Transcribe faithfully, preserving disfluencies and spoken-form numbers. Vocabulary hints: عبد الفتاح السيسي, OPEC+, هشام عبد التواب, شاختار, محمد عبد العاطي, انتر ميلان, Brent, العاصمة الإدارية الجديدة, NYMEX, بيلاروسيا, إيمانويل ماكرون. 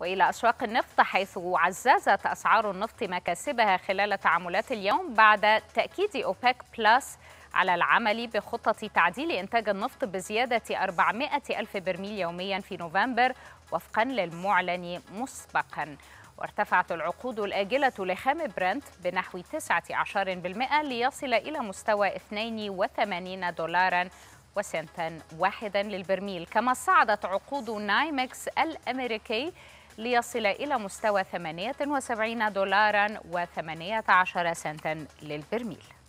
وإلى أسواق النفط، حيث عززت أسعار النفط مكاسبها خلال تعاملات اليوم بعد تأكيد أوبك بلس على العمل بخطة تعديل إنتاج النفط بزيادة أربعمائة ألف برميل يوميا في نوفمبر وفقا للمعلن مسبقا. وارتفعت العقود الآجلة لخام برنت بنحو تسعة عشر بالمئة ليصل إلى مستوى اثنين وثمانين دولاراً وسنتاً واحداً للبرميل، كما صعدت عقود نايمكس الأمريكي ليصل إلى مستوى ثمانية وسبعين دولاراً وثمانية عشر سنتاً للبرميل.